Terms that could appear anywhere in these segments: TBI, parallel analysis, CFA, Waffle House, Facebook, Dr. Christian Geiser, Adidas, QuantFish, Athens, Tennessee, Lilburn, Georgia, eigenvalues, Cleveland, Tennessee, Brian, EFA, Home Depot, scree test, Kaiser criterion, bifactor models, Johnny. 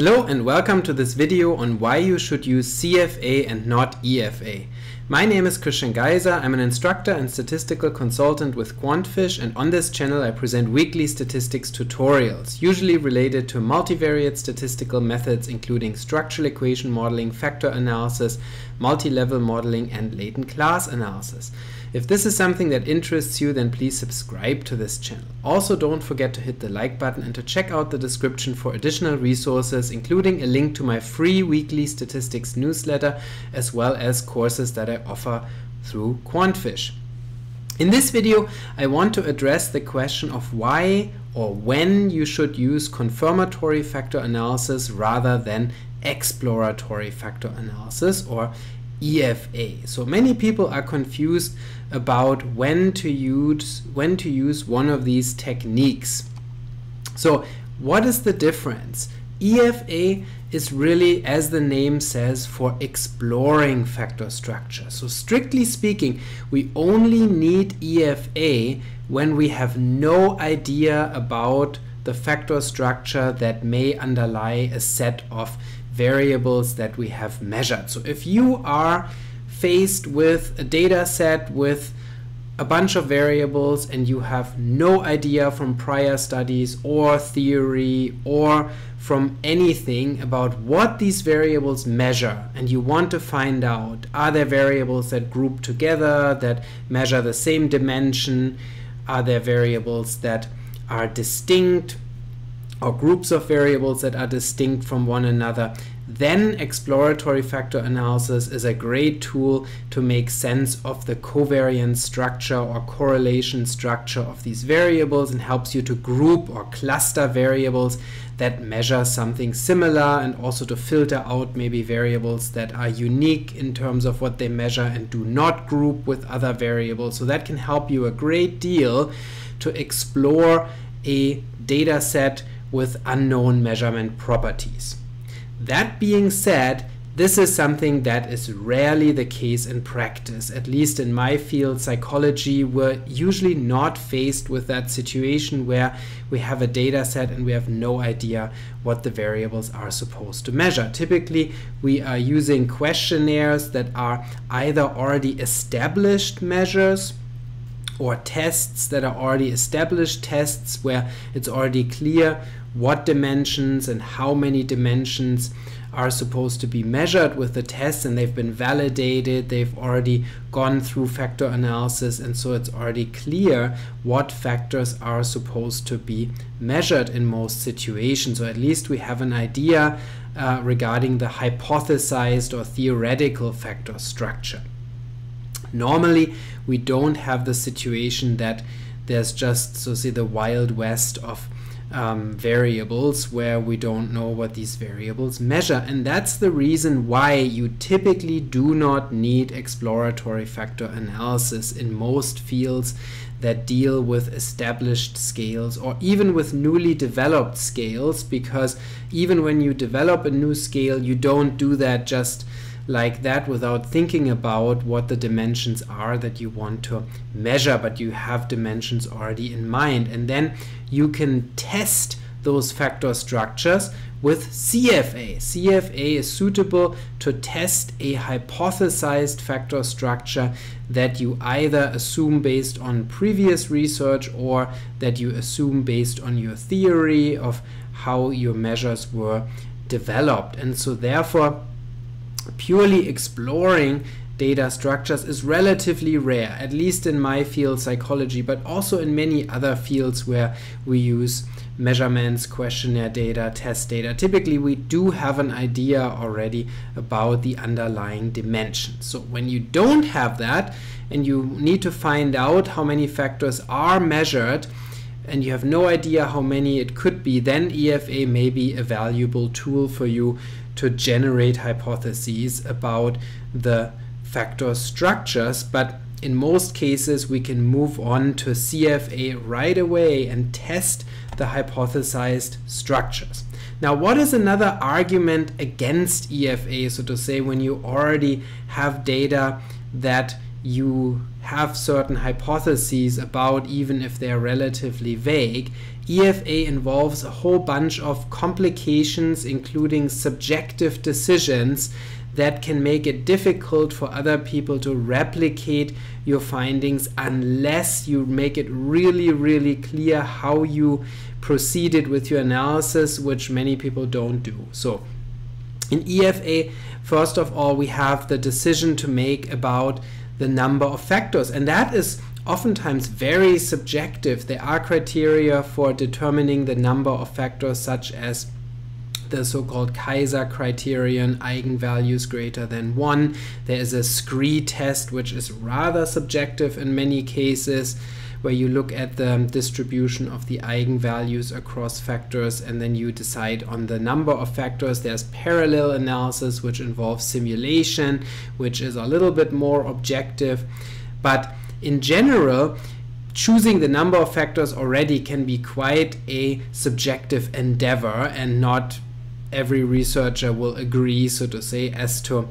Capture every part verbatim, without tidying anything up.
Hello and welcome to this video on why you should use C F A and not E F A. My name is Christian Geiser. I'm an instructor and statistical consultant with QuantFish, and on this channel I present weekly statistics tutorials, usually related to multivariate statistical methods including structural equation modeling, factor analysis, multi-level modeling and latent class analysis. If this is something that interests you, then please subscribe to this channel. Also, don't forget to hit the like button and to check out the description for additional resources, including a link to my free weekly statistics newsletter, as well as courses that I offer through QuantFish. In this video, I want to address the question of why or when you should use confirmatory factor analysis rather than exploratory factor analysis, or E F A. So many people are confused about when to use when to use one of these techniques. So what is the difference? E F A is really, as the name says, for exploring factor structure. So strictly speaking, we only need E F A when we have no idea about the factor structure that may underlie a set of variables that we have measured. So if you are faced with a data set with a bunch of variables and you have no idea from prior studies or theory or from anything about what these variables measure, and you want to find out, are there variables that group together, that measure the same dimension, are there variables that are distinct, or groups of variables that are distinct from one another, then exploratory factor analysis is a great tool to make sense of the covariance structure or correlation structure of these variables, and helps you to group or cluster variables that measure something similar, and also to filter out maybe variables that are unique in terms of what they measure and do not group with other variables. So that can help you a great deal to explore a data set with unknown measurement properties. That being said, this is something that is rarely the case in practice. At least in my field, psychology, we're usually not faced with that situation where we have a data set and we have no idea what the variables are supposed to measure. Typically, we are using questionnaires that are either already established measures or tests that are already established, tests where it's already clear what dimensions and how many dimensions are supposed to be measured with the tests, and they've been validated, they've already gone through factor analysis, and so it's already clear what factors are supposed to be measured in most situations, or at least we have an idea uh, regarding the hypothesized or theoretical factor structure. Normally, we don't have the situation that there's just, so say, the Wild West of um, variables where we don't know what these variables measure. And that's the reason why you typically do not need exploratory factor analysis in most fields that deal with established scales or even with newly developed scales, because even when you develop a new scale, you don't do that just like that without thinking about what the dimensions are that you want to measure, but you have dimensions already in mind. And then you can test those factor structures with C F A. C F A is suitable to test a hypothesized factor structure that you either assume based on previous research or that you assume based on your theory of how your measures were developed. And so therefore, purely exploring data structures is relatively rare, at least in my field, psychology, but also in many other fields where we use measurements, questionnaire data, test data. Typically, we do have an idea already about the underlying dimension. So when you don't have that and you need to find out how many factors are measured, and you have no idea how many it could be, then E F A may be a valuable tool for you to generate hypotheses about the factor structures. But in most cases, we can move on to C F A right away and test the hypothesized structures. Now, what is another argument against E F A? So to say, when you already have data that you have certain hypotheses about, even if they're relatively vague. E F A involves a whole bunch of complications, including subjective decisions that can make it difficult for other people to replicate your findings unless you make it really, really clear how you proceeded with your analysis, which many people don't do. So in E F A, first of all, we have the decision to make about the number of factors, and that is oftentimes very subjective. There are criteria for determining the number of factors, such as the so-called Kaiser criterion, eigenvalues greater than one. There is a scree test, which is rather subjective in many cases, where you look at the distribution of the eigenvalues across factors and then you decide on the number of factors. There's parallel analysis, which involves simulation, which is a little bit more objective. But in general, choosing the number of factors already can be quite a subjective endeavor, and not every researcher will agree, so to say, as to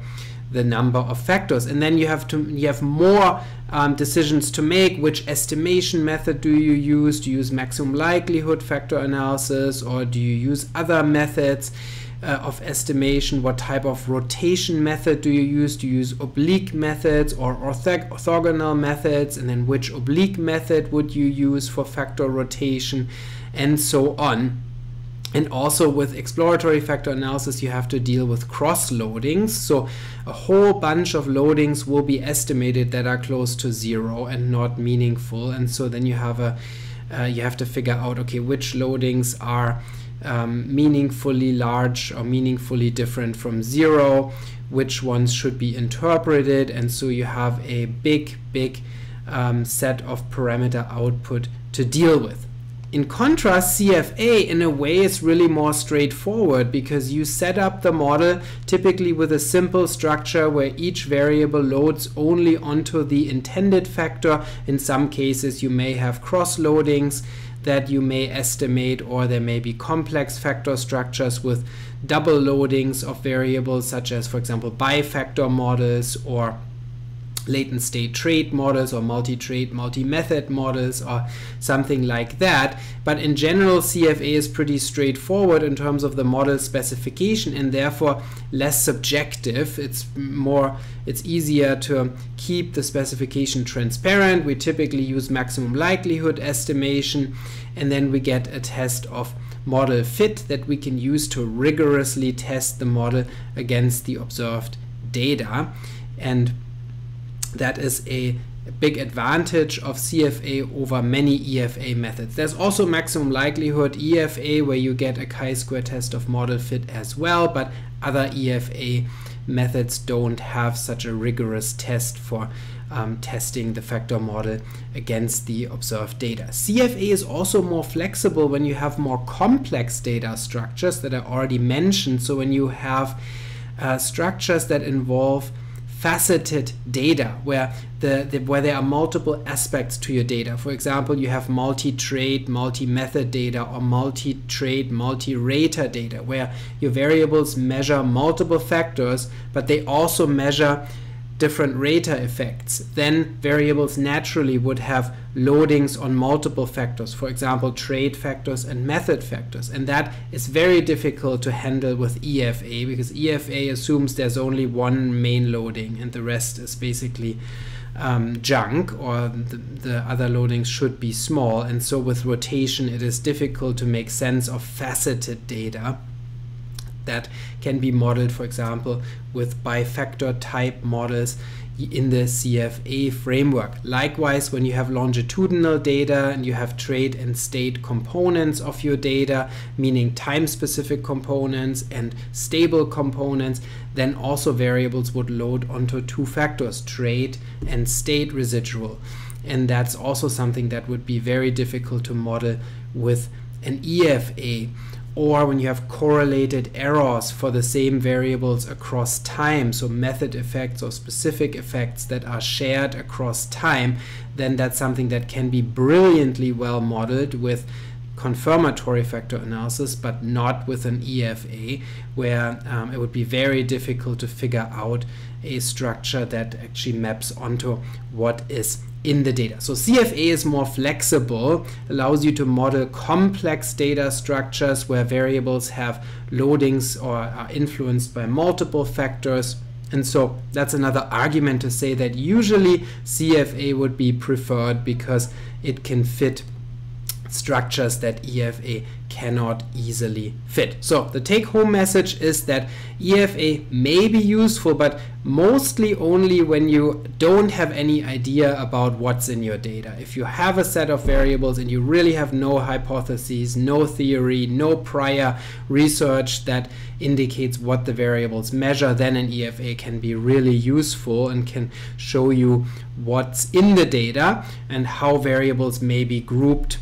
the number of factors. And then you have to you have more um, decisions to make. Which estimation method do you use? Do you use maximum likelihood factor analysis, or do you use other methods Uh, of estimation? What type of rotation method do you use? Do you use oblique methods or orthog orthogonal methods? And then which oblique method would you use for factor rotation, and so on. And also with exploratory factor analysis, you have to deal with cross loadings. So a whole bunch of loadings will be estimated that are close to zero and not meaningful. And so then you have a uh, you have to figure out, okay, which loadings are Um, meaningfully large or meaningfully different from zero, which ones should be interpreted, and so you have a big, big um, set of parameter output to deal with. In contrast, C F A in a way is really more straightforward, because you set up the model typically with a simple structure where each variable loads only onto the intended factor. In some cases you may have cross loadings that you may estimate, or there may be complex factor structures with double loadings of variables, such as, for example, bifactor models or latent state trait models or multi-trait multi-method models or something like that. But in general, C F A is pretty straightforward in terms of the model specification, and therefore less subjective. It's more, it's easier to keep the specification transparent. We typically use maximum likelihood estimation, and then we get a test of model fit that we can use to rigorously test the model against the observed data. And that is a big advantage of C F A over many E F A methods. There's also maximum likelihood E F A, where you get a chi-square test of model fit as well, but other E F A methods don't have such a rigorous test for um, testing the factor model against the observed data. C F A is also more flexible when you have more complex data structures that I already mentioned. So when you have uh, structures that involve faceted data, where the, the where there are multiple aspects to your data. For example, you have multi-trait, multi-method data, or multi-trait, multi-rater data, where your variables measure multiple factors, but they also measure different rater effects. Then variables naturally would have loadings on multiple factors, for example, trait factors and method factors. And that is very difficult to handle with E F A, because E F A assumes there's only one main loading and the rest is basically um, junk, or the, the other loadings should be small. And so with rotation, it is difficult to make sense of faceted data that can be modeled, for example, with bifactor type models in the C F A framework. Likewise, when you have longitudinal data and you have trait and state components of your data, meaning time-specific components and stable components, then also variables would load onto two factors, trait and state residual. And that's also something that would be very difficult to model with an E F A. Or when you have correlated errors for the same variables across time, so method effects or specific effects that are shared across time, then that's something that can be brilliantly well modeled with confirmatory factor analysis, but not with an E F A, where um, it would be very difficult to figure out a structure that actually maps onto what is in the data. So C F A is more flexible, allows you to model complex data structures where variables have loadings or are influenced by multiple factors. And so that's another argument to say that usually C F A would be preferred because it can fit structures that E F A cannot easily fit. So the take-home message is that E F A may be useful, but mostly only when you don't have any idea about what's in your data. If you have a set of variables and you really have no hypotheses, no theory, no prior research that indicates what the variables measure, then an E F A can be really useful and can show you what's in the data and how variables may be grouped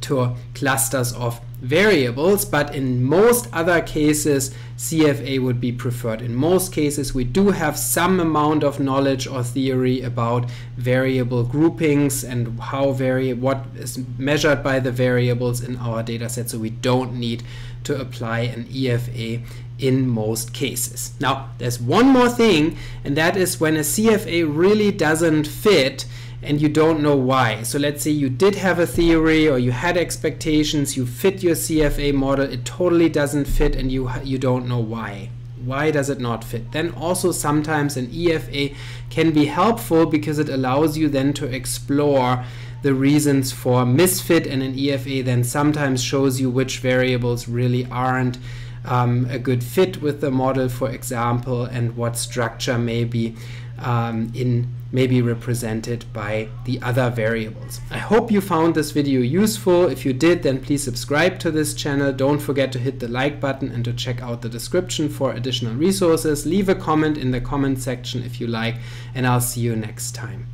to clusters of variables. But in most other cases, C F A would be preferred. In most cases, we do have some amount of knowledge or theory about variable groupings and how vari- what is measured by the variables in our data set, so we don't need to apply an E F A in most cases. Now, there's one more thing, and that is when a C F A really doesn't fit and you don't know why. So let's say you did have a theory or you had expectations, you fit your C F A model, it totally doesn't fit and you, you don't know why. Why does it not fit? Then also sometimes an E F A can be helpful because it allows you then to explore the reasons for misfit, and an E F A then sometimes shows you which variables really aren't um, a good fit with the model, for example, and what structure may be um, in may be represented by the other variables. I hope you found this video useful. If you did, then please subscribe to this channel. Don't forget to hit the like button and to check out the description for additional resources. Leave a comment in the comment section if you like, and I'll see you next time.